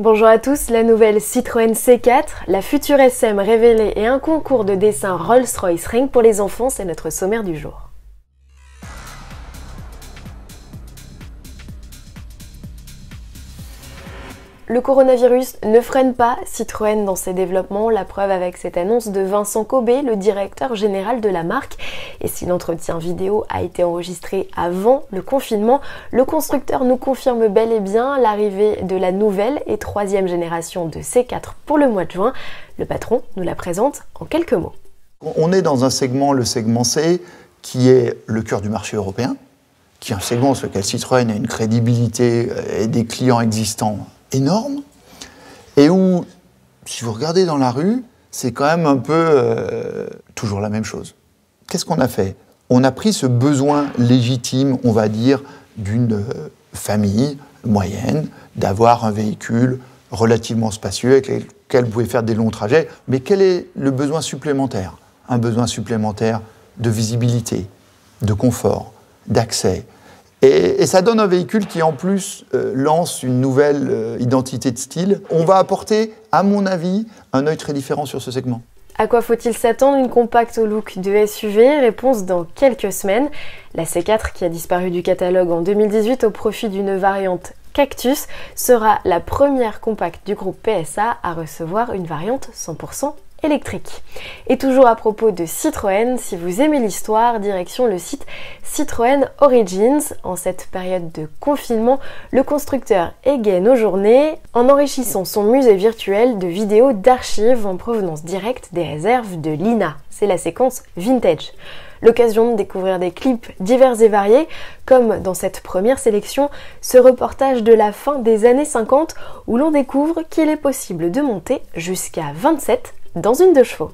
Bonjour à tous, la nouvelle Citroën C4, la future SM révélée et un concours de dessin Rolls-Royce Ring pour les enfants, c'est notre sommaire du jour. Le coronavirus ne freine pas Citroën dans ses développements, la preuve avec cette annonce de Vincent Cobée, le directeur général de la marque. Et si l'entretien vidéo a été enregistré avant le confinement, le constructeur nous confirme bel et bien l'arrivée de la nouvelle et troisième génération de C4 pour le mois de juin. Le patron nous la présente en quelques mots. On est dans un segment, le segment C, qui est le cœur du marché européen, qui est un segment sur lequel Citroën a une crédibilité et des clients existants énorme, et où, si vous regardez dans la rue, c'est quand même un peu toujours la même chose. Qu'est-ce qu'on a fait? On a pris ce besoin légitime, on va dire, d'une famille moyenne, d'avoir un véhicule relativement spacieux avec lequel vous pouvez faire des longs trajets. Mais quel est le besoin supplémentaire? Un besoin supplémentaire de visibilité, de confort, d'accès. Et ça donne un véhicule qui, en plus, lance une nouvelle identité de style. On va apporter, à mon avis, un œil très différent sur ce segment. À quoi faut-il s'attendre? Une compacte au look de SUV? Réponse dans quelques semaines. La C4, qui a disparu du catalogue en 2018 au profit d'une variante Cactus, sera la première compacte du groupe PSA à recevoir une variante 100% électrique. Et toujours à propos de Citroën, si vous aimez l'histoire, direction le site Citroën Origins. En cette période de confinement, le constructeur égaye nos journées en enrichissant son musée virtuel de vidéos d'archives en provenance directe des réserves de l'INA. C'est la séquence vintage. L'occasion de découvrir des clips divers et variés, comme dans cette première sélection, ce reportage de la fin des années 50 où l'on découvre qu'il est possible de monter jusqu'à 27 dans une 2 chevaux.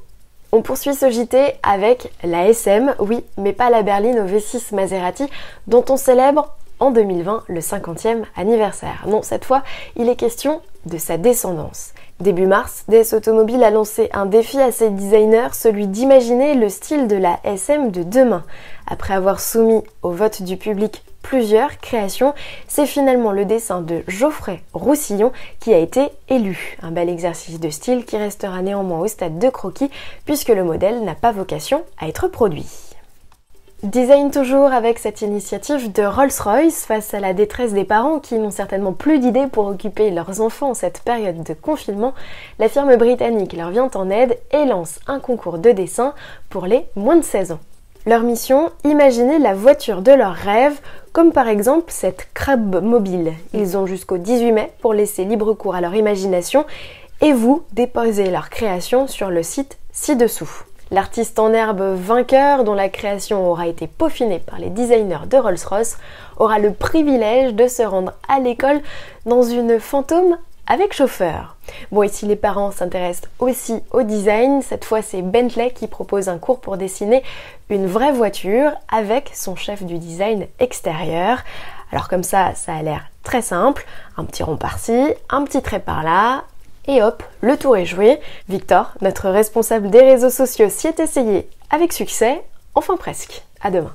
On poursuit ce JT avec la SM, oui, mais pas la berline au V6 Maserati dont on célèbre en 2020 le 50e anniversaire. Non, cette fois, il est question de sa descendance. Début mars, DS Automobiles a lancé un défi à ses designers, celui d'imaginer le style de la SM de demain. Après avoir soumis au vote du public plusieurs créations, c'est finalement le dessin de Geoffrey Rossillion qui a été élu. Un bel exercice de style qui restera néanmoins au stade de croquis puisque le modèle n'a pas vocation à être produit. Design toujours avec cette initiative de Rolls-Royce face à la détresse des parents qui n'ont certainement plus d'idées pour occuper leurs enfants en cette période de confinement. La firme britannique leur vient en aide et lance un concours de dessin pour les moins de 16 ans. Leur mission, imaginer la voiture de leurs rêves, comme par exemple cette Crab mobile. Ils ont jusqu'au 18 mai pour laisser libre cours à leur imagination et vous déposez leur création sur le site ci-dessous. L'artiste en herbe vainqueur, dont la création aura été peaufinée par les designers de Rolls-Royce, aura le privilège de se rendre à l'école dans une fantôme avec chauffeur. Bon, et si les parents s'intéressent aussi au design, cette fois c'est Bentley qui propose un cours pour dessiner une vraie voiture avec son chef du design extérieur. Alors comme ça, ça a l'air très simple, un petit rond par-ci, un petit trait par-là, et hop, le tour est joué. Victor, notre responsable des réseaux sociaux, s'y est essayé avec succès, enfin presque. À demain.